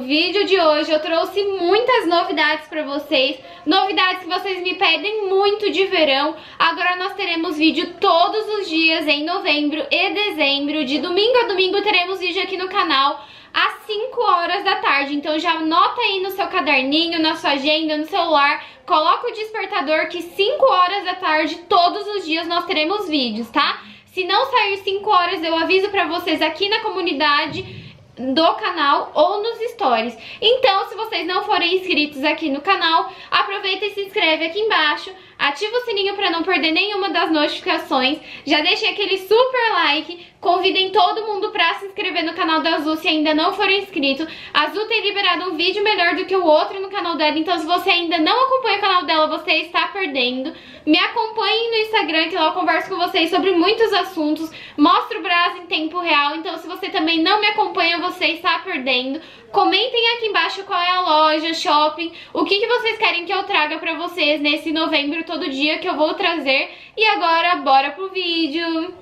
No vídeo de hoje eu trouxe muitas novidades pra vocês, novidades que vocês me pedem muito de verão. Agora nós teremos vídeo todos os dias em novembro e dezembro, de domingo a domingo teremos vídeo aqui no canal às 5 horas da tarde, então já anota aí no seu caderninho, na sua agenda, no celular, coloca o despertador que 5 horas da tarde todos os dias nós teremos vídeos, tá? Se não sair 5 horas eu aviso pra vocês aqui na comunidade do canal ou nos stories. Então, se vocês não forem inscritos aqui no canal, aproveita e se inscreve aqui embaixo, ativa o sininho para não perder nenhuma das notificações, já deixem aquele super like, convidem todo mundo para se inscrever no canal da Azul se ainda não for inscrito. A Azul tem liberado um vídeo melhor do que o outro no canal dela, então se você ainda não acompanha o canal dela, você está perdendo. Me acompanhem no Instagram, que lá eu converso com vocês sobre muitos assuntos, mostro o Brás em tempo real, então se você também não me acompanha, você está perdendo. Comentem aqui embaixo qual é a loja, shopping, o que vocês querem que eu traga pra vocês nesse novembro todo dia que eu vou trazer. E agora, bora pro vídeo!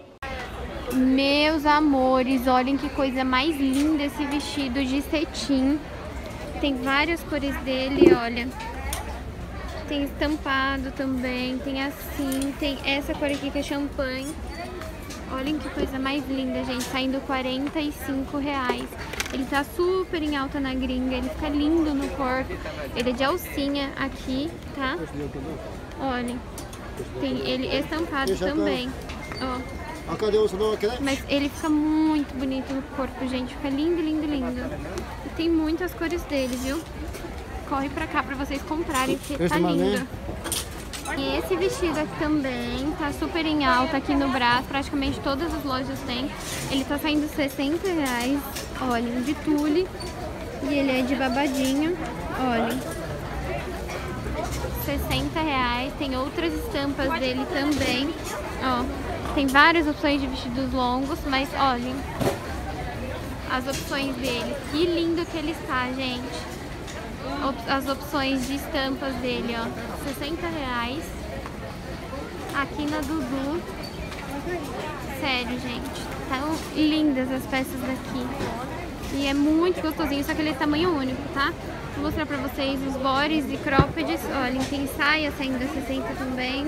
Meus amores, olhem que coisa mais linda esse vestido de cetim. Tem várias cores dele, olha. Tem estampado também, tem assim, tem essa cor aqui que é champanhe. Olhem que coisa mais linda, gente, saindo R$45. Ele tá super em alta na gringa, ele fica lindo no corpo. Ele é de alcinha aqui, tá? Olhem, tem ele estampado também, ó. Mas ele fica muito bonito no corpo, gente, fica lindo, lindo, lindo. E tem muitas cores dele, viu? Corre pra cá pra vocês comprarem, porque tá lindo. E esse vestido aqui também tá super em alta aqui no Brás, praticamente todas as lojas tem. Ele tá saindo R$60, olha, de tule, e ele é de babadinho, olha, R$60, tem outras estampas dele também, ó, tem várias opções de vestidos longos, mas olhem as opções dele, que lindo que ele está, gente. As opções de estampas dele, ó, R$60. Aqui na Dudu. Sério, gente, tão lindas as peças daqui. E é muito gostosinho, só que ele é tamanho único, tá? Vou mostrar pra vocês os bores e croppeds. Olha, tem saia saindo a 60 também.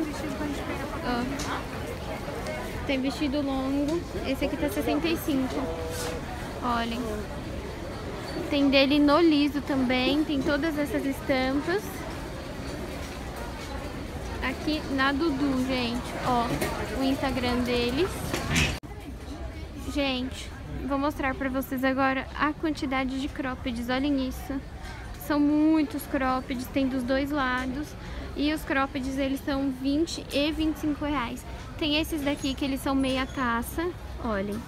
Ó. Tem vestido longo. Esse aqui tá 65. Olhem. Tem dele no liso também, tem todas essas estampas. Aqui na Dudu, gente, ó, o Instagram deles. Gente, vou mostrar pra vocês agora a quantidade de croppeds, olhem isso. São muitos croppeds, tem dos dois lados. E os croppeds, eles são R$20 e R$25. Tem esses daqui que eles são meia taça, olhem.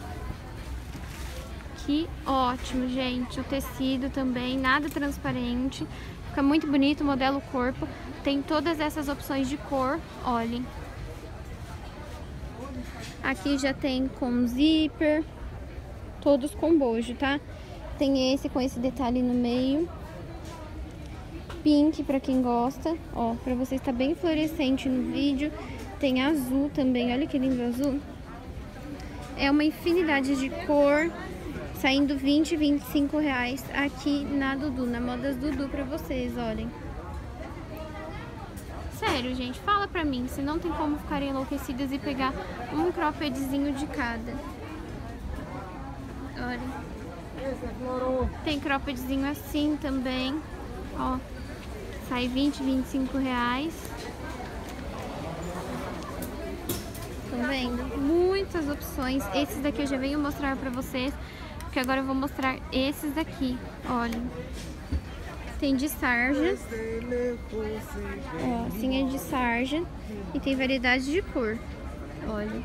Que ótimo, gente, o tecido também, nada transparente, fica muito bonito, modela o corpo, tem todas essas opções de cor, olhem. Aqui já tem com zíper, todos com bojo, tá? Tem esse com esse detalhe no meio, pink pra quem gosta, ó, pra você estar bem fluorescente no vídeo, tem azul também, olha que lindo azul. É uma infinidade de cor. Saindo R$20 e R$25 aqui na Dudu, na Modas Dudu pra vocês, olhem. Sério, gente, fala pra mim, se não tem como ficarem enlouquecidas e pegar um croppedzinho de cada. Olha. Tem croppedzinho assim também, ó. Sai R$20 e R$25. Estão vendo? Muitas opções. Esses daqui eu já venho mostrar pra vocês. Porque agora eu vou mostrar esses daqui, olha. Tem de sarja, ó, assim é de sarja, e tem variedade de cor, olha.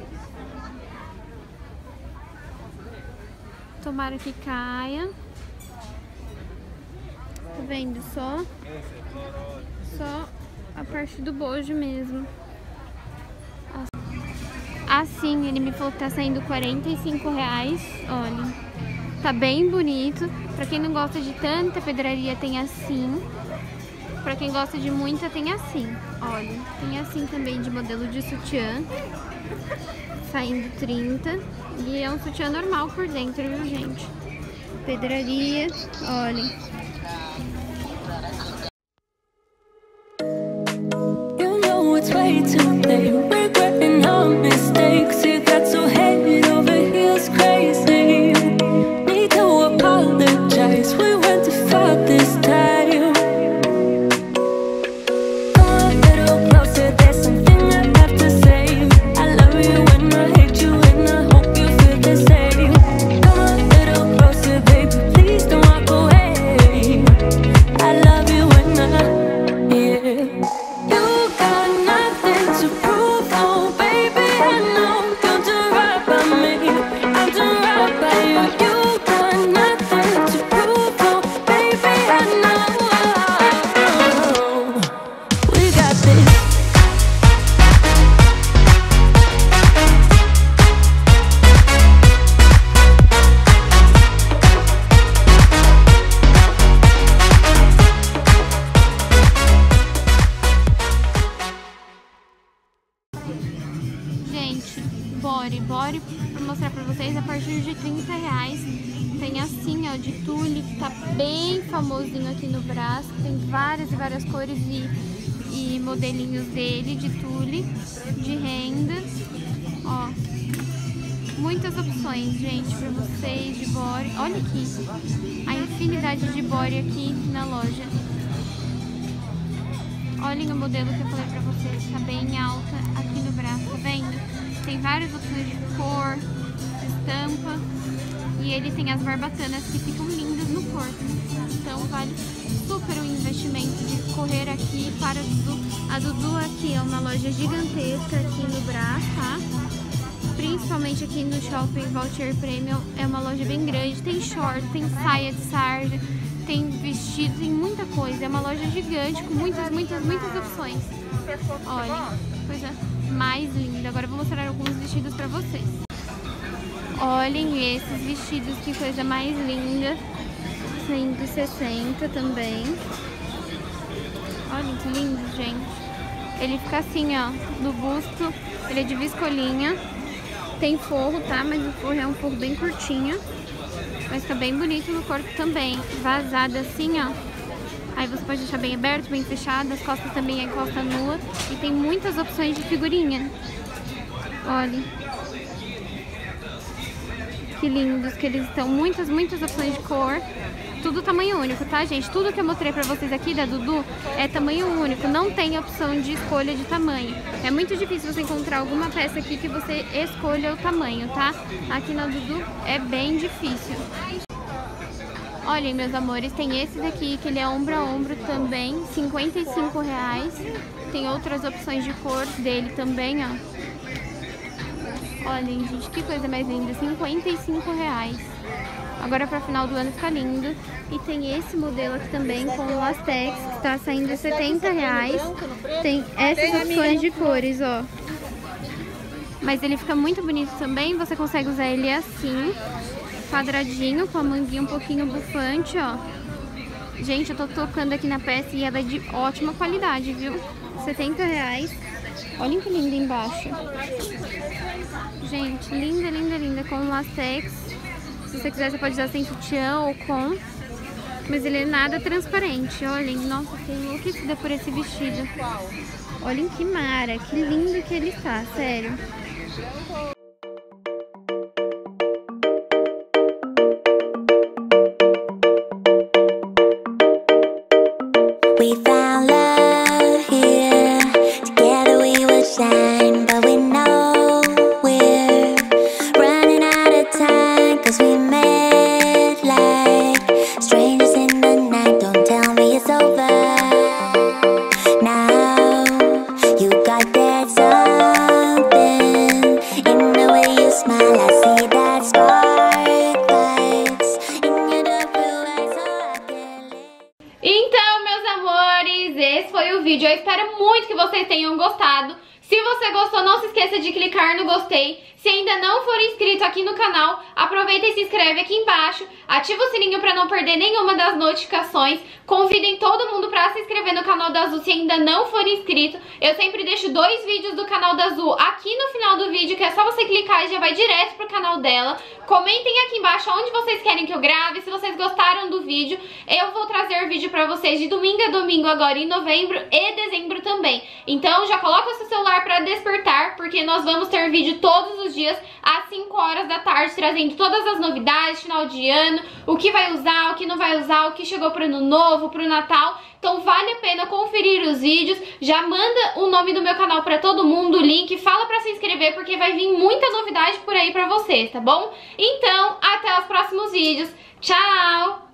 Tomara que caia. Tá vendo só? Só a parte do bojo mesmo. Assim, ele me falou que tá saindo R$45, olha. Tá bem bonito. Pra quem não gosta de tanta pedraria, tem assim. Pra quem gosta de muita, tem assim. Olha, tem assim também de modelo de sutiã. Saindo R$30. E é um sutiã normal por dentro, viu, gente? Pedraria, olha. Body pra mostrar pra vocês, a partir de R$30 tem assim, ó, de tule, que tá bem famosinho aqui no Brás, tem várias e várias cores e modelinhos dele de tule, de renda, ó, muitas opções, gente, pra vocês de body. Olha aqui a infinidade de body aqui na loja. Olhem o modelo que eu falei pra vocês, tá bem alta aqui no Brás, tá vendo? Tem várias opções de cor, de estampa, e ele tem as barbatanas que ficam lindas no corpo. Então vale super o investimento de correr aqui para a Dudu. A Dudu aqui é uma loja gigantesca aqui no Brás, tá? Principalmente aqui no shopping Vautier Premium, é uma loja bem grande, tem shorts, tem saia de sarja, tem vestido, tem muita coisa. É uma loja gigante com muitas, muitas, muitas opções. Olha, coisa mais linda. Agora eu vou mostrar alguns vestidos pra vocês. Olhem esses vestidos, que coisa mais linda. 160 também. Olhem que lindo, gente. Ele fica assim, ó, no busto. Ele é de viscolinha. Tem forro, tá? Mas o forro é um forro bem curtinho. Mas fica bem bonito no corpo também. Vazado assim, ó. Aí você pode deixar bem aberto, bem fechado, as costas também é costa nua. E tem muitas opções de figurinha. Olha. Que lindos que eles estão. Muitas, muitas opções de cor. Tudo tamanho único, tá, gente? Tudo que eu mostrei pra vocês aqui da Dudu é tamanho único. Não tem opção de escolha de tamanho. É muito difícil você encontrar alguma peça aqui que você escolha o tamanho, tá? Aqui na Dudu é bem difícil. Olhem, meus amores, tem esse daqui, que ele é ombro a ombro também, R$55. Tem outras opções de cor dele também, ó. Olhem, gente, que coisa mais linda, R$55. Agora pra final do ano fica lindo. E tem esse modelo aqui também, com o lastex, que tá saindo R$70. Tem essas opções de cores, ó. Mas ele fica muito bonito também, você consegue usar ele assim, quadradinho, com a manguinha um pouquinho bufante, ó. Gente, eu tô tocando aqui na peça e ela é de ótima qualidade, viu? R$70. Olhem que linda embaixo. Gente, linda, linda, linda, com lastex. Se você quiser, você pode usar sem sutiã ou com. Mas ele é nada transparente, olhem. Nossa, que enlouquecida por esse vestido. Olhem que mara, que lindo que ele tá, sério. Eu espero muito que vocês tenham gostado. Se você gostou, não se esqueça de clicar no gostei. Se ainda não for inscrito aqui no canal, aproveita e se inscreve aqui embaixo. Ativa o sininho para não perder nenhuma das notificações. Convidem todo mundo para se inscrever no canal da Azul se ainda não for inscrito. Eu sempre deixo 2 vídeos do canal da Azul aqui no final do vídeo, que é só você clicar e já vai direto pro canal dela. Comentem aqui embaixo onde vocês querem que eu grave, se vocês gostaram gostaram do vídeo. Eu vou trazer vídeo pra vocês de domingo a domingo agora em novembro e dezembro também. Então já coloca o seu celular pra despertar, porque nós vamos ter vídeo todos os dias às 5 horas da tarde, trazendo todas as novidades, final de ano, o que vai usar, o que não vai usar, o que chegou pro ano novo, pro Natal. Então vale a pena conferir os vídeos, já manda o nome do meu canal pra todo mundo, o link, fala pra se inscrever, porque vai vir muita novidade por aí pra vocês, tá bom? Então, até os próximos vídeos, tchau!